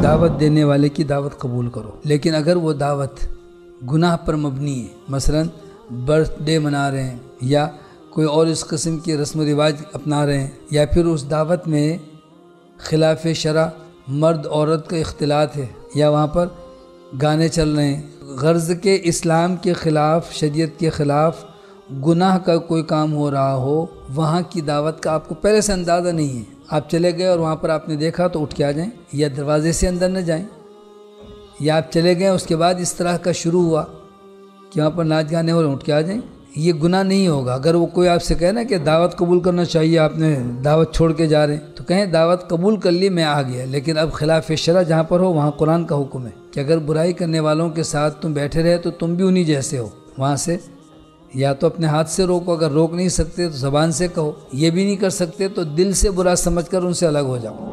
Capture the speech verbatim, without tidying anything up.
दावत देने वाले की दावत कबूल करो, लेकिन अगर वो दावत गुनाह पर मबनी है, मसलन बर्थडे मना रहे हैं या कोई और इस किस्म के रस्म रिवाज अपना रहे हैं, या फिर उस दावत में खिलाफ शरा मर्द औरत का इख्तिलात है या वहाँ पर गाने चल रहे हैं, गर्ज के इस्लाम के ख़िलाफ़, शरीयत के ख़िलाफ़ गुनाह का कोई काम हो रहा हो, वहाँ की दावत का आपको पहले से अंदाज़ा नहीं है। आप चले गए और वहाँ पर आपने देखा तो उठ के आ जाएं, या दरवाज़े से अंदर न जाएं, या आप चले गए उसके बाद इस तरह का शुरू हुआ कि वहाँ पर नाच गाने हो रहे, उठ के आ जाएं, ये गुनाह नहीं होगा। अगर वो कोई आपसे कहे ना कि दावत कबूल करना चाहिए, आपने दावत छोड़ के जा रहे हैं, तो कहें दावत कबूल कर ली, मैं आ गया, लेकिन अब खिलाफ शरा जहाँ पर हो वहाँ कुरान का हुक्म है कि अगर बुराई करने वालों के साथ तुम बैठे रहे तो तुम भी उन्हीं जैसे हो। वहाँ से या तो अपने हाथ से रोको, अगर रोक नहीं सकते तो ज़बान से कहो, ये भी नहीं कर सकते तो दिल से बुरा समझकर उनसे अलग हो जाओ।